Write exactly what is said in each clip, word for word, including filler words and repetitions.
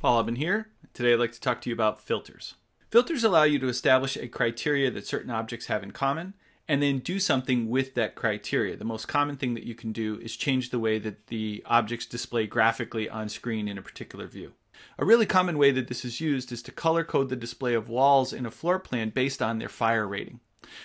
Paul Aben here. Today I'd like to talk to you about filters. Filters allow you to establish a criteria that certain objects have in common and then do something with that criteria. The most common thing that you can do is change the way that the objects display graphically on screen in a particular view. A really common way that this is used is to color code the display of walls in a floor plan based on their fire rating.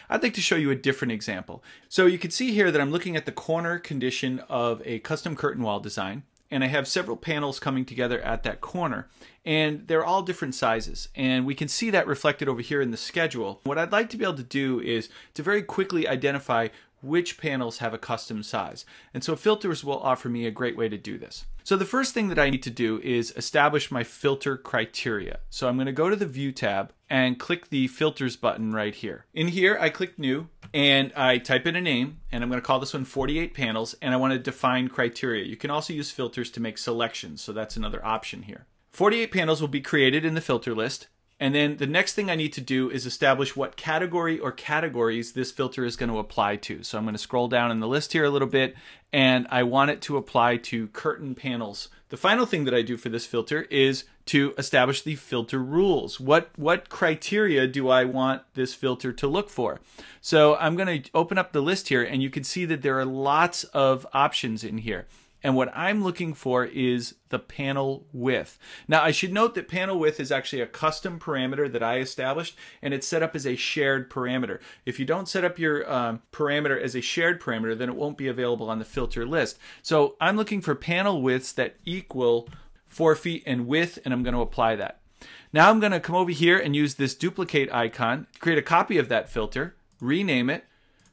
I'd like to show you a different example. So you can see here that I'm looking at the corner condition of a custom curtain wall design. And I have several panels coming together at that corner, and they're all different sizes, and we can see that reflected over here in the schedule. What I'd like to be able to do is to very quickly identify which panels have a custom size, and so filters will offer me a great way to do this. So the first thing that I need to do is establish my filter criteria. So I'm going to go to the View tab and click the Filters button right here. In here, I click New, and I type in a name, and I'm going to call this one forty-eight Panels, and I want to define criteria. You can also use filters to make selections, so that's another option here. forty-eight panels will be created in the filter list, and then the next thing I need to do is establish what category or categories this filter is going to apply to. So I'm going to scroll down in the list here a little bit, and I want it to apply to curtain panels. The final thing that I do for this filter is to establish the filter rules. What, what criteria do I want this filter to look for? So I'm going to open up the list here, and you can see that there are lots of options in here. And what I'm looking for is the panel width. Now, I should note that panel width is actually a custom parameter that I established, and it's set up as a shared parameter. If you don't set up your um, parameter as a shared parameter, then it won't be available on the filter list. So I'm looking for panel widths that equal four feet in width, and I'm going to apply that. Now I'm going to come over here and use this duplicate icon, create a copy of that filter, rename it,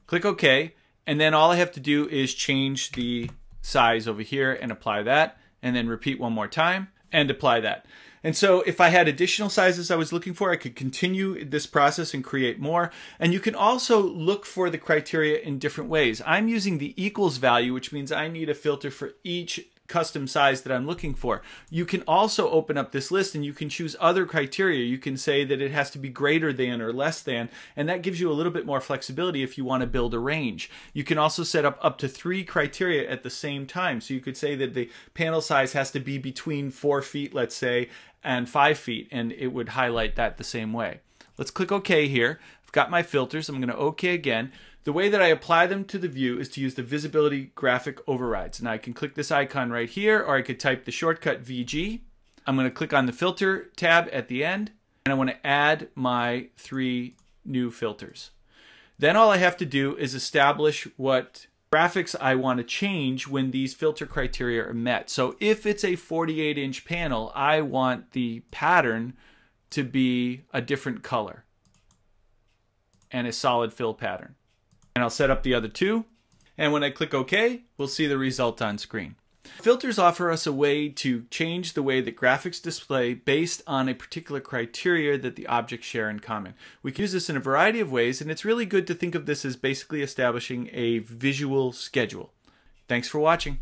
click OK, and then all I have to do is change the size over here and apply that, and then repeat one more time and apply that. And so if I had additional sizes I was looking for, I could continue this process and create more. And you can also look for the criteria in different ways. I'm using the equals value, which means I need a filter for each custom size that I'm looking for. You can also open up this list and you can choose other criteria. You can say that it has to be greater than or less than, and that gives you a little bit more flexibility if you want to build a range. You can also set up up to three criteria at the same time. So you could say that the panel size has to be between four feet, let's say, and five feet, and it would highlight that the same way. Let's click OK here. I've got my filters. I'm going to OK again. The way that I apply them to the view is to use the visibility graphic overrides. Now I can click this icon right here, or I could type the shortcut V G. I'm going to click on the filter tab at the end, and I want to add my three new filters. Then all I have to do is establish what graphics I want to change when these filter criteria are met. So if it's a forty-eight inch panel, I want the pattern to be a different color and a solid fill pattern. And I'll set up the other two. And when I click OK, we'll see the result on screen. Filters offer us a way to change the way that graphics display based on a particular criteria that the objects share in common. We can use this in a variety of ways, and it's really good to think of this as basically establishing a visual schedule. Thanks for watching.